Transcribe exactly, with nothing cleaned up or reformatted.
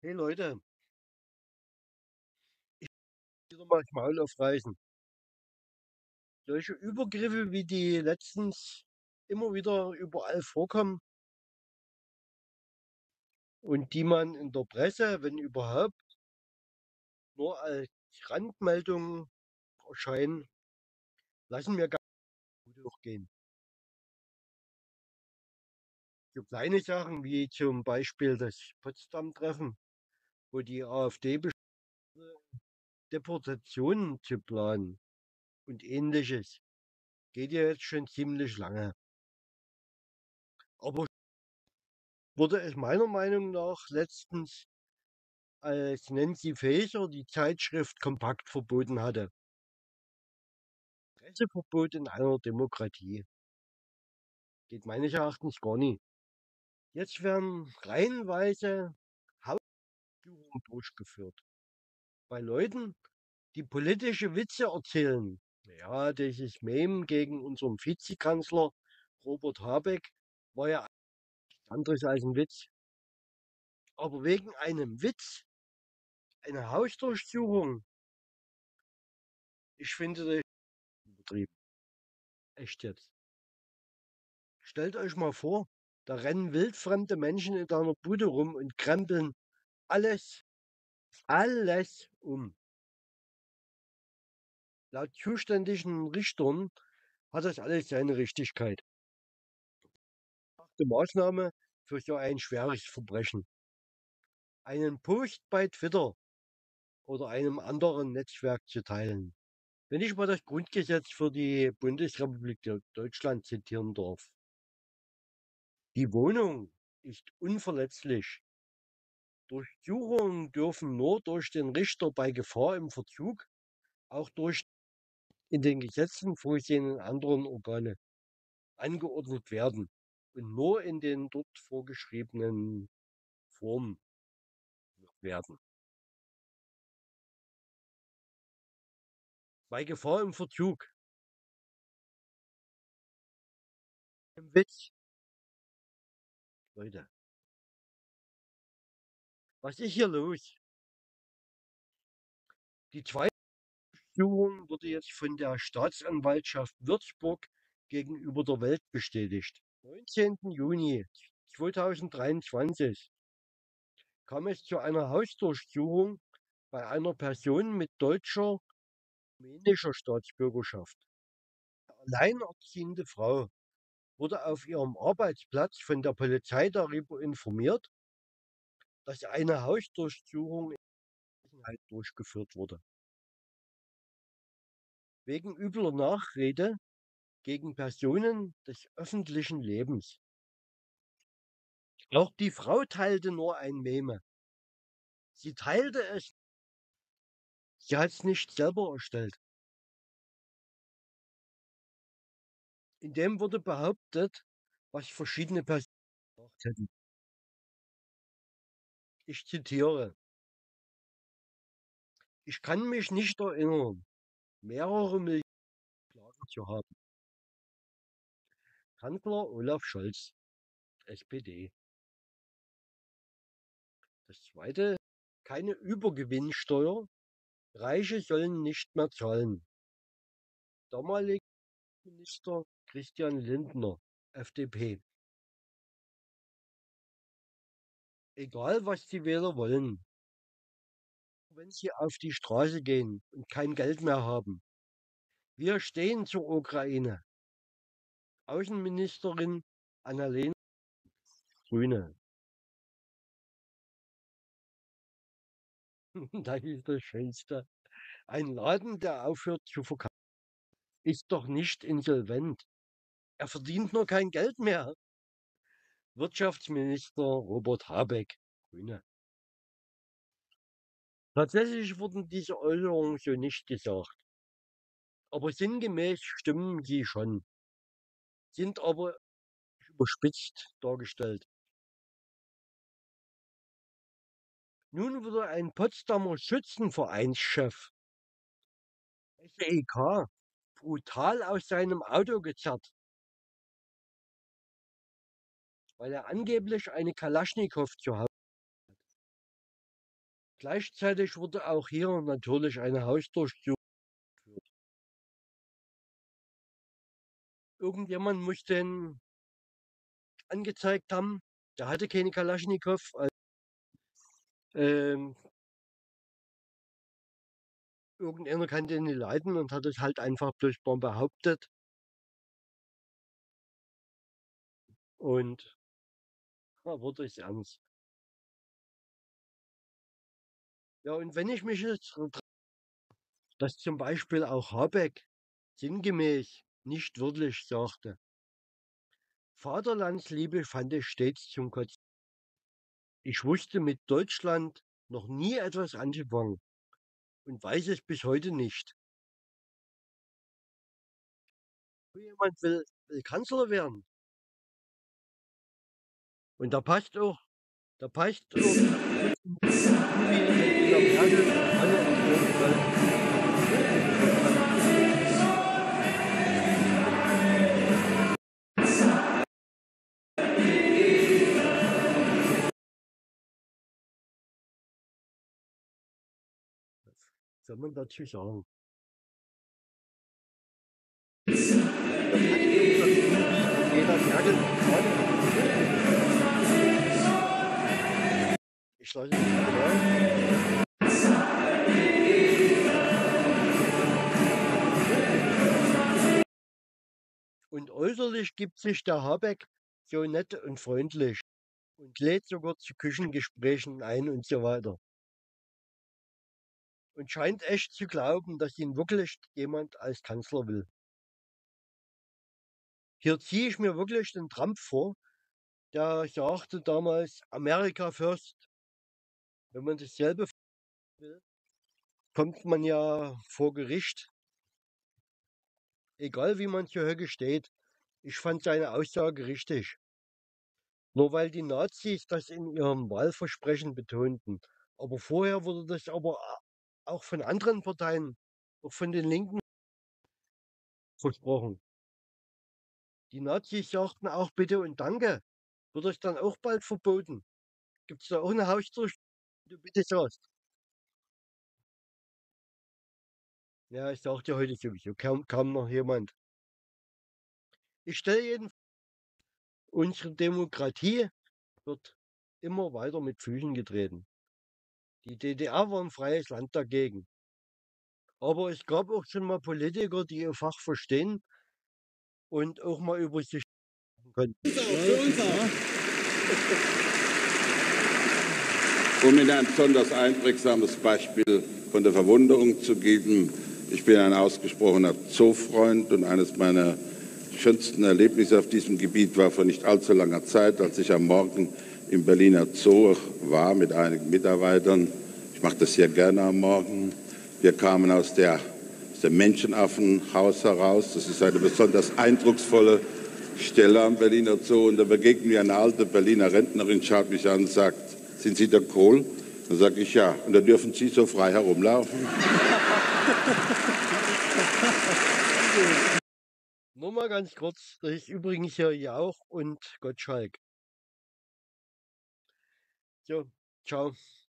Hey Leute, ich will mal ich mal aufreißen. Solche Übergriffe, wie die letztens immer wieder überall vorkommen und die man in der Presse, wenn überhaupt, nur als Randmeldungen erscheinen, lassen mir gar nicht gut durchgehen. So kleine Sachen wie zum Beispiel das Potsdam-Treffen, wo die AfD beschlossen, Deportationen zu planen und ähnliches, geht ja jetzt schon ziemlich lange. Aber wurde es meiner Meinung nach letztens, als Nancy Faeser die Zeitschrift Kompakt verboten hatte. Presseverbot in einer Demokratie geht meines Erachtens gar nicht. Jetzt werden reihenweise Hausdurchsuchungen durchgeführt. Bei Leuten, die politische Witze erzählen. Ja, dieses Meme gegen unseren Vizekanzler Robert Habeck war ja nichts anderes als ein Witz. Aber wegen einem Witz, einer Hausdurchsuchung, ich finde das übertrieben. Echt jetzt. Stellt euch mal vor, da rennen wildfremde Menschen in deiner Bude rum und krempeln alles, alles um. Laut zuständigen Richtern hat das alles seine Richtigkeit. Die Maßnahme für so ein schweres Verbrechen. Einen Post bei Twitter oder einem anderen Netzwerk zu teilen. Wenn ich mal das Grundgesetz für die Bundesrepublik Deutschland zitieren darf. Die Wohnung ist unverletzlich. Durchsuchungen dürfen nur durch den Richter bei Gefahr im Verzug, auch durch in den Gesetzen vorgesehenen anderen Organe angeordnet werden und nur in den dort vorgeschriebenen Formen werden. Bei Gefahr im Verzug. Im Witz. Leute, was ist hier los? Die zweite Durchsuchung wurde jetzt von der Staatsanwaltschaft Würzburg gegenüber der Welt bestätigt. neunzehnten Juni zweitausenddreiundzwanzig kam es zu einer Hausdurchsuchung bei einer Person mit deutscher, armenischer Staatsbürgerschaft. Eine alleinerziehende Frau wurde auf ihrem Arbeitsplatz von der Polizei darüber informiert, dass eine Hausdurchsuchung in der Angelegenheit durchgeführt wurde. Wegen übler Nachrede gegen Personen des öffentlichen Lebens. Auch die Frau teilte nur ein Meme. Sie teilte es. Sie hat es nicht selber erstellt. In dem wurde behauptet, was verschiedene Personen gemacht hätten. Ich zitiere. Ich kann mich nicht erinnern, mehrere Millionen Klagen zu haben. Kanzler Olaf Scholz, S P D. Das zweite, keine Übergewinnsteuer. Reiche sollen nicht mehr zahlen. Damaliger Minister Christian Lindner, F D P. Egal, was die Wähler wollen, wenn sie auf die Straße gehen und kein Geld mehr haben. Wir stehen zur Ukraine. Außenministerin Annalena Grüne. Das ist das Schönste. Ein Laden, der aufhört zu verkaufen, ist doch nicht insolvent. Er verdient nur kein Geld mehr. Wirtschaftsminister Robert Habeck, Grüne. Tatsächlich wurden diese Äußerungen so nicht gesagt. Aber sinngemäß stimmen sie schon. Sind aber überspitzt dargestellt. Nun wurde ein Potsdamer Schützenvereinschef, S E K, brutal aus seinem Auto gezerrt, weil er angeblich eine Kalaschnikow zu Hause hat. Gleichzeitig wurde auch hier natürlich eine Hausdurchsuchung geführt. Irgendjemand muss den angezeigt haben, der hatte keine Kalaschnikow. Also, ähm, irgendeiner kann den nicht leiden und hat es halt einfach bloß behauptet. Und da wurde es ernst. Ja, und wenn ich mich jetzt, dass zum Beispiel auch Habeck sinngemäß nicht wirklich sagte, Vaterlandsliebe fand ich stets zum Kotzen. Ich wusste mit Deutschland noch nie etwas anzufangen und weiß es bis heute nicht. So jemand will, will Kanzler werden. Und da passt auch, da passt auch, soll man dazu sagen? Ich lasse mich rein. Und äußerlich gibt sich der Habeck so nett und freundlich und lädt sogar zu Küchengesprächen ein und so weiter. Und scheint echt zu glauben, dass ihn wirklich jemand als Kanzler will. Hier ziehe ich mir wirklich den Trump vor, der sagte damals, America first. Wenn man dasselbe will, kommt man ja vor Gericht. Egal wie man zur Höcke steht, ich fand seine Aussage richtig. Nur weil die Nazis das in ihrem Wahlversprechen betonten. Aber vorher wurde das aber auch von anderen Parteien, auch von den Linken versprochen. Die Nazis sagten auch bitte und danke, wird euch dann auch bald verboten. Gibt es da auch eine Hausdurchsuchung, die du bitte sagst? Ja, ich sag dir heute sowieso, kaum, kaum noch jemand. Ich stelle jedenfalls, unsere Demokratie wird immer weiter mit Füßen getreten. Die D D R war ein freies Land dagegen. Aber es gab auch schon mal Politiker, die ihr Fach verstehen und auch mal über sich sprechen konnten. Um Ihnen ein besonders einprägsames Beispiel von der Verwunderung zu geben, ich bin ein ausgesprochener Zoofreund und eines meiner schönsten Erlebnisse auf diesem Gebiet war vor nicht allzu langer Zeit, als ich am Morgen im Berliner Zoo war mit einigen Mitarbeitern. Ich mache das sehr gerne am Morgen. Wir kamen aus, der, aus dem Menschenaffenhaus heraus. Das ist eine besonders eindrucksvolle Stelle am Berliner Zoo. Und da begegnet mir eine alte Berliner Rentnerin, schaut mich an und sagt, sind Sie der Kohl? Dann sage ich, ja. Und dann dürfen Sie so frei herumlaufen. Nur mal ganz kurz, das ist übrigens hier Jauch und Gottschalk. So, ciao.